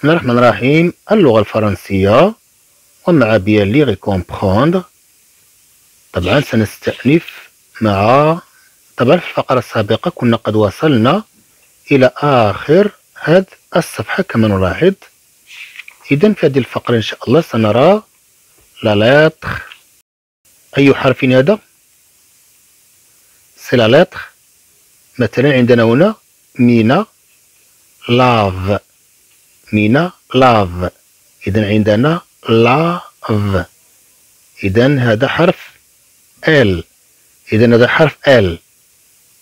بسم الله الرحمن الرحيم. اللغة الفرنسية ومع بيالي كومبخوندغ. طبعا سنستأنف مع طبعا في الفقرة السابقة كنا قد وصلنا إلى آخر هذه الصفحة كما نلاحظ. إذا في هذه الفقرة إن شاء الله سنرى لا لاتر. أي حرف هذا؟ سي لا لاتر. مثلا عندنا هنا مينا لاف، مينا لاف. إذا عندنا لاف، إذا هذا حرف ال، إذا هذا حرف ال.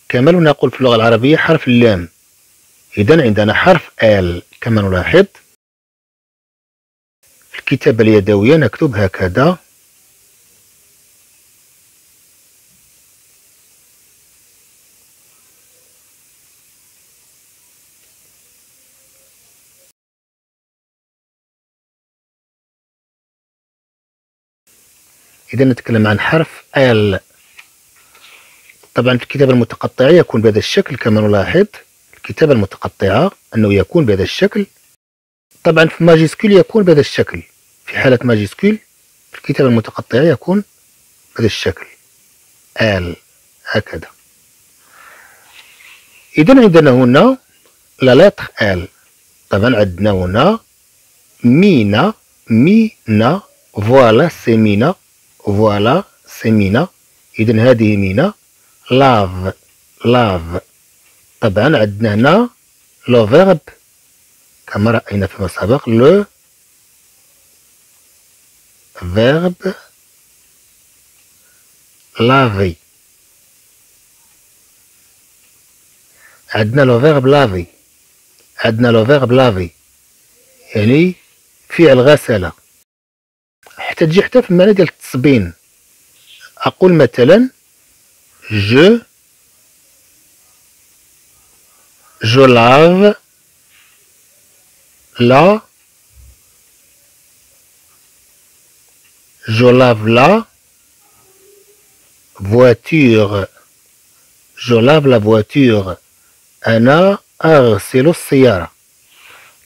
كما نقول في اللغة العربية حرف اللام. إذا عندنا حرف ال كما نلاحظ. في الكتابة اليدوية نكتب هكذا. إذا نتكلم عن حرف ال. طبعا في الكتابة المتقطعة يكون بهذا الشكل كما نلاحظ. الكتابة المتقطعة أنه يكون بهذا الشكل. طبعا في ماجيسكول يكون بهذا الشكل. في حالة ماجيسكول في الكتابة المتقطعة يكون بهذا الشكل ال هكذا. إذا عندنا هنا لا لاتر ال. طبعا عندنا هنا مينا، مينا، فوالا سي مينا، فوالا سي مينا. إذا هذه مينا لاف، لاف. طبعا عندنا هنا لو فيرب كما رأينا فيما سبق، لو فيرب لافي. عندنا لو فيرب لافي، عندنا لو فيرب لافي يعني فعل غسالة. حتى تجي حتى في المعنى ديال التصبين. أقول مثلا je lave la, je lave la voiture, je lave la voiture. أنا أغسل السيارة.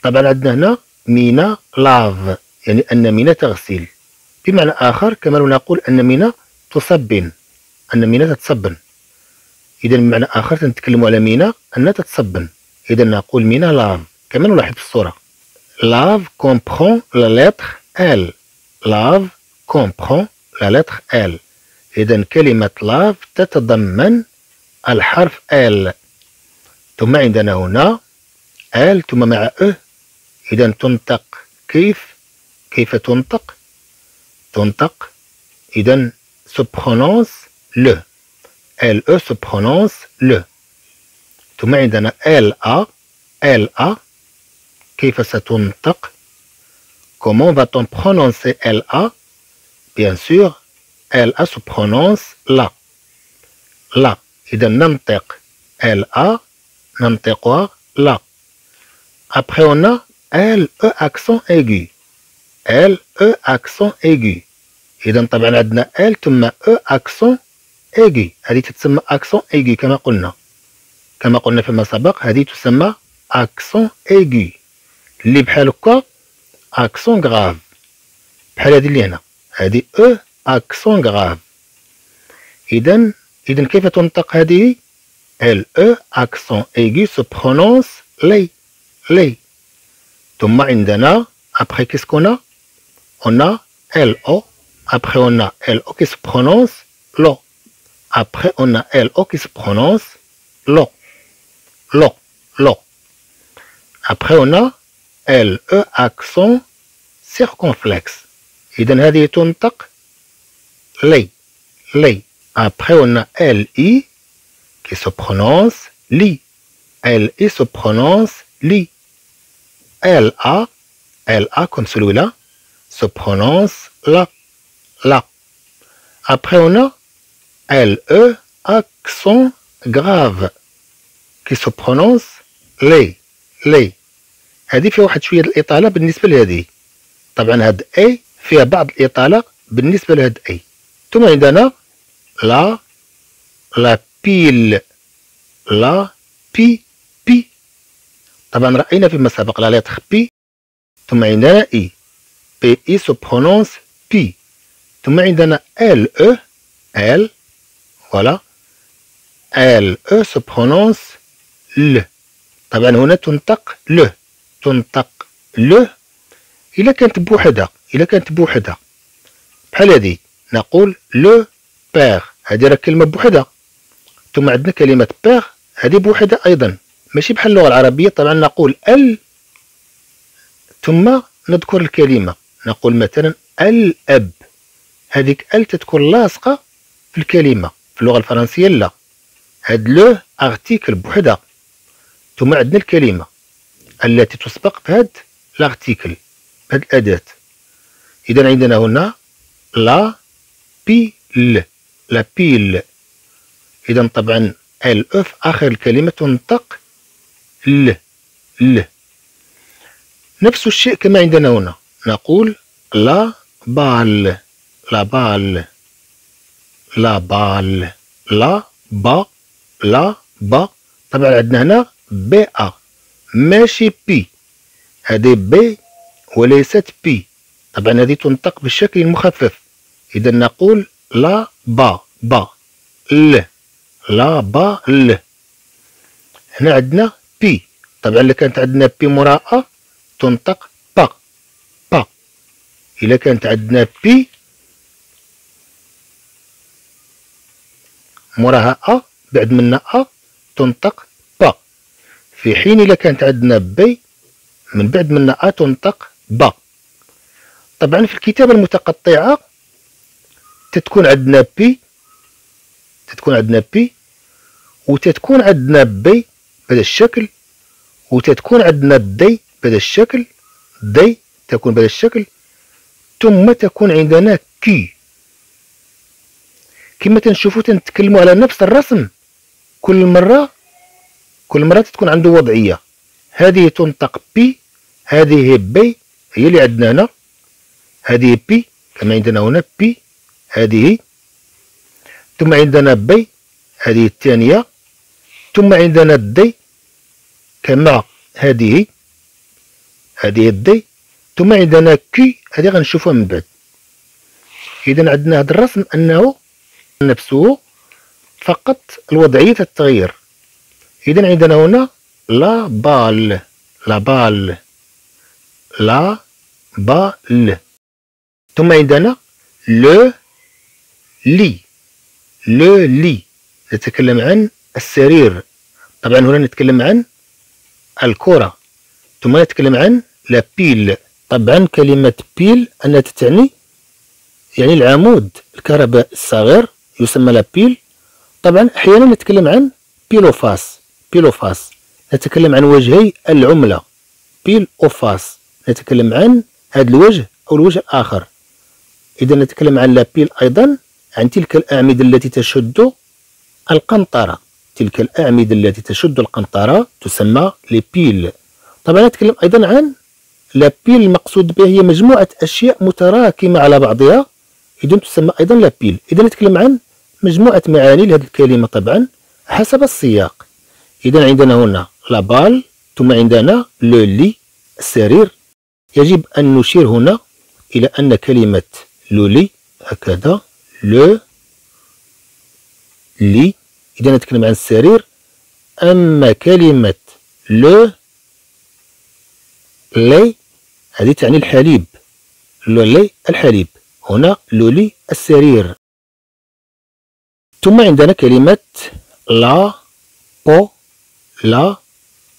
طبعا عندنا هنا مينا لاف يعني أن مينا تغسل. بمعنى آخر كما نقول أن مينا تصبن، أن مينا تتصبن. إذا بمعنى آخر تنتكلم على مينا أنها تتصبن. إذا نقول مينا لاف كما نلاحظ في الصورة. لاف كومبخون لا لاتر ال. لاف كومبخون لا لاتر ال. إذا كلمة لاف تتضمن الحرف ال. ثم عندنا هنا ال ثم مع إذا تنطق كيف؟ كيف تنطق؟ تنطق إذا se prononce le. LE se prononce LE. ثم عندنا LA. LA. كيف ستنطق؟ Comment va-t-on prononcer LA? Bien sûr, LA se prononce LA. LA. إذا ننطق LA. ننطقها LA. Après on a LE accent aigu. LE accent aigu. إذا طبعا عندنا L ثم E accent ايجي. هذه تتسمى اكسون ايجي كما قلنا. كما قلنا فيما سبق هذه تسمى اكسون ايجي. اللي بحال هكا اكسون غراف بحال هذه اللي هنا. هذه او اكسون غراف. اذا كيف تنطق هذه؟ ال او اكسون ايجي سو برونونس لي، لي. ثم عندنا ابخي كيسكونا اون ال او. ابخي اون ال او كي سو برونونس لو. Après, on a LO qui se prononce LO. LO. LO. Après, on a LE accent circonflexe. إذن هذه تنطق لي. لي. Après, on a LI qui se prononce LI. LI se prononce LI. LA. LA comme celui-là se prononce LA. LA. Après, on a LE accent grave qui se prononce لي، لي. هذه فيها واحد شويه الاطاله بالنسبه لهذه. طبعا هاد اي فيها بعض الاطاله بالنسبه لهاد اي. ثم عندنا لا، لا بيل، لا بي، بي. طبعا راينا فيما سبق لا لاتر بي طمعندنا اي بي اي se prononce بي. ثم عندنا ال او ال voilà ال او se prononce ل. طبعا هنا تنطق ل تنطق ل إلا كانت بوحدها بحال هذه نقول لو بيغ، هذه راه كلمة بوحدها. ثم عندنا كلمة بيغ هذه بوحدها أيضا ماشي بحال اللغة العربية. طبعا نقول ال ثم نذكر الكلمة، نقول مثلا الأب، هذيك ال تتكون لاصقة في الكلمة. في اللغة الفرنسية لا، هاد لو أغتيكل بوحدها. ثم عندنا الكلمة التي تسبق بهاد الأغتيكل بهاد الأداة. إذا عندنا هنا لا بيل لا بيل. إذا طبعا ال في آخر الكلمة تنطق ل ل. نفس الشيء كما عندنا هنا، نقول لا بال لا بال لا بال لا با لا با. طبعا عندنا هنا بي أ ماشي بي، هذه بي وليست بي. طبعا هذه تنطق بالشكل المخفف. إذا نقول لا با با ل لا با ل. هنا عندنا بي، طبعا إلا كانت عندنا بي مراءة تنطق با با. إلا كانت عندنا بي مراها أ بعد منها أ تنطق با، في حين إلا كانت عندنا بي من بعد منها أ تنطق با. طبعا في الكتابة المتقطعة تتكون عندنا بي وتتكون عندنا بي بهذا الشكل، وتتكون عندنا دي بهذا الشكل، دي تكون بهذا الشكل. ثم تكون عندنا كي. كما تنشوفوا تنتكلموا على نفس الرسم كل مرة تتكون عنده وضعية. هذه تنطق بي، هذه بي هي اللي عندنا هنا، هذه بي كما عندنا هنا بي هذه. ثم عندنا بي هذه الثانية. ثم عندنا دي كما هذه دي. ثم عندنا كي هذه غنشوفها من بعد. إذا عندنا هذا الرسم أنه نفسه فقط الوضعية التغيير. إذا عندنا هنا لا بال لا بال لا بال. ثم عندنا لو لي لو لي، نتكلم عن السرير. طبعا هنا نتكلم عن الكرة. ثم نتكلم عن لا بيل. طبعا كلمة بيل أنها تعني العمود الكهرباء الصغير يسمى لا بيل. طبعا أحيانا نتكلم عن بيلوفاس بيلوفاس، نتكلم عن وجهي العملة بيل أوفاس، نتكلم عن هذا الوجه أو الوجه الآخر. إذا نتكلم عن لا بيل أيضا عن تلك الأعمدة التي تشد القنطرة، تلك الأعمدة التي تشد القنطرة تسمى لي بيل. طبعا نتكلم أيضا عن لا بيل المقصود بها هي مجموعة أشياء متراكمة على بعضها، إذن تسمى أيضا لا بيل. إذا نتكلم عن مجموعة معاني لهذه الكلمة طبعا حسب السياق. إذا عندنا هنا لا بال، ثم عندنا لو لي السرير. يجب أن نشير هنا إلى أن كلمة لو لي هكذا لو لي، إذا نتكلم عن السرير. أما كلمة لو لي هذه تعني الحليب، لو لي الحليب، هنا لو لي السرير. ثم عندنا كلمة لا بو لا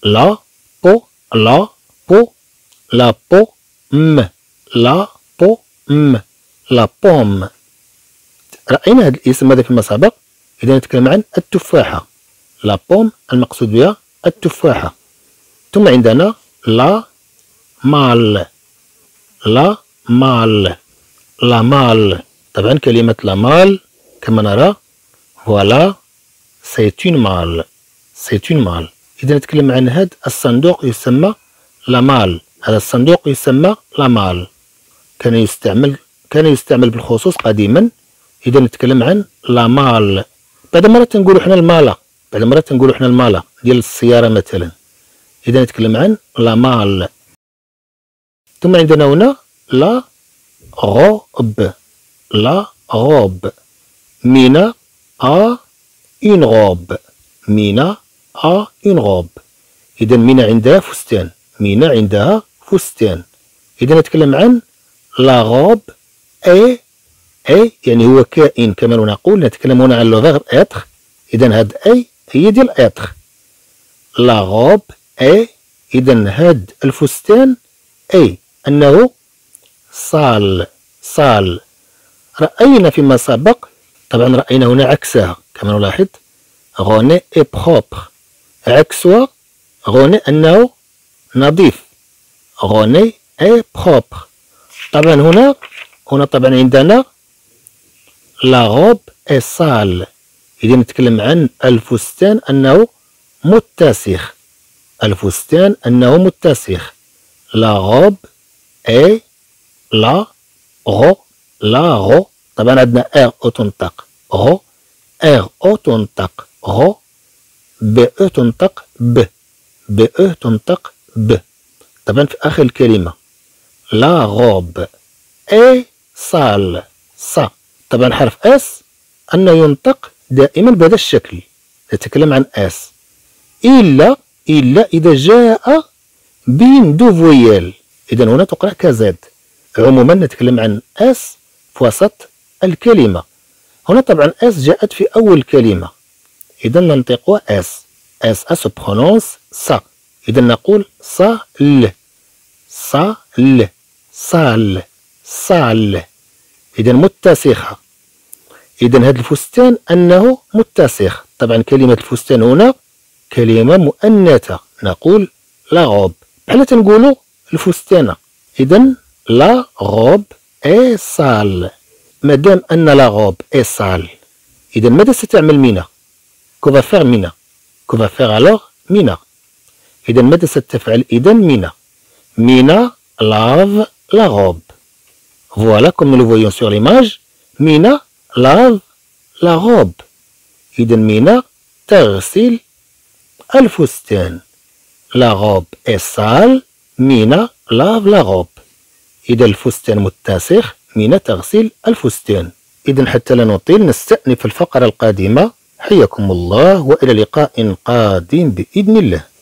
لا بو لا بو لا بو م لا بو م لا بوم. رأينا هذا الاسم هذا فيما سبق. إذا نتكلم عن التفاحة لا بوم، المقصود بها التفاحة. ثم عندنا لا مال لا مال لا مال. طبعا كلمة لا مال كما نرى فوالا سيتون مال سيتون مال. إذا نتكلم عن هذا الصندوق يسمى لا مال، هذا الصندوق يسمى لا مال، كان يستعمل بالخصوص قديما. إذا نتكلم عن لا مال. بعد مرة تنقولوا حنا المالة، ديال السيارة مثلا. إذا نتكلم عن لا مال. ثم عندنا هنا لا robe. La robe. Mina a une robe. Mina a une robe. إذا مينا عندها فستان. مينا عندها فستان. إذا نتكلم عن لا روب اي اي يعني هو كائن كما نقول. نتكلم هنا عن لو فيرب اتر. إذا هاد اي هي ديال اتر. لا روب اي إذا هاد الفستان اي أنه صال. صال. رأينا فيما سبق طبعا رأينا هنا عكسها كما نلاحظ غوني اي بروبر. عكسها غوني أنه نظيف. غوني اي بروبر. طبعا هنا طبعا عندنا لا روب اي سال. إذا نتكلم عن الفستان أنه متسخ. الفستان أنه متسخ. لا روب اي لا رو. لا رو طبعا عندنا ار او تنطق رو. ار او تنطق رو. ب او تنطق ب. ب او تنطق ب. طبعا في اخر الكلمه لا روب اي صال. صا طبعا حرف اس انه ينطق دائما بهذا الشكل. نتكلم عن اس الا اذا جاء بين دو فويال. اذا هنا تقرا كزاد. عموما نتكلم عن اس في وسط الكلمه. هنا طبعا اس جاءت في اول كلمه. اذا ننطقها اس. اس اس برونونس سا. اذا نقول سا ل. سا ل. صال. صال. اذا متسخه. اذا هذا الفستان انه متسخ. طبعا كلمه الفستان هنا كلمه مؤنثه. نقول لا روب بحال تنقولوا الفستانه. اذا لا روب اي سال. مادام ان لا روب اي سال اذا ماذا ستعمل مينا؟ كوفا فيغ مينا. كوفا فيغ الوغ مينا. اذا ماذا ستفعل اذا مينا؟ مينا لاف لا روب. فوالا كوم لو فويون سور ليماج. مينا لاف لا روب. اذا مينا تغسل الفستان. لا روب اي سال. مينا لاف لا روب. إذا الفستان متسخ. من تغسيل الفستان. إذا حتى لا نطيل نستأنف الفقرة القادمة. حياكم الله وإلى لقاء قادم بإذن الله.